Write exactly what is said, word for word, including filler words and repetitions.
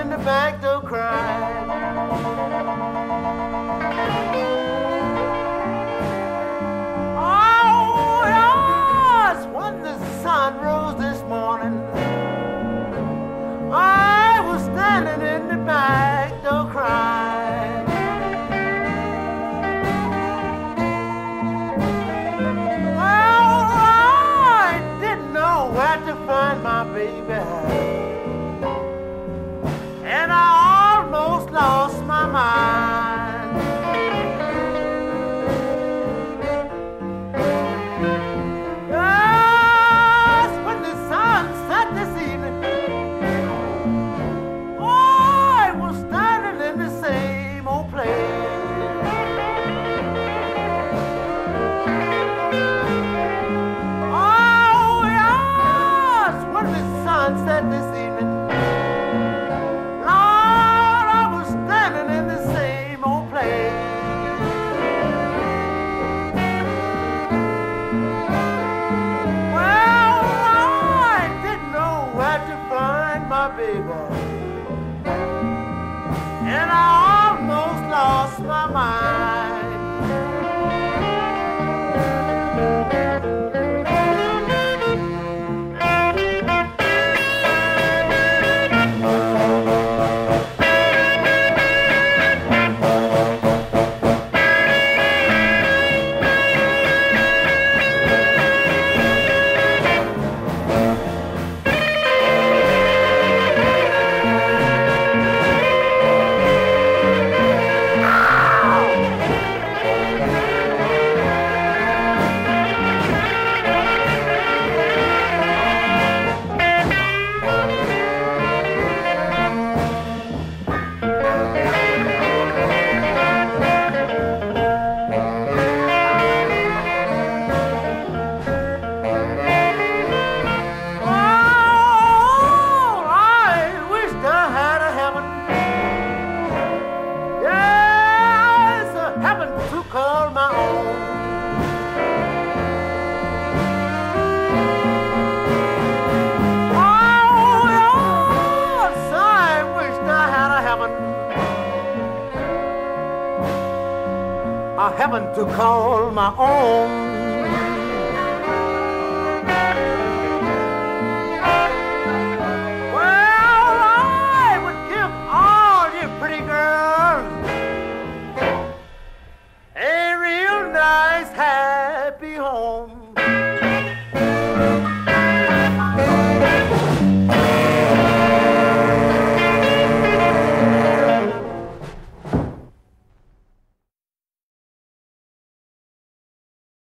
in the back door crying. Oh, yes, when the sun rose this morning, I was standing in the back door crying. Oh, I didn't know where to find my baby. Lost my mind. Yes, when the sun set this evening, I was standing in the same old place. Oh, yes, when the sun set this evening. And I almost lost my mind. I haven't to call my own.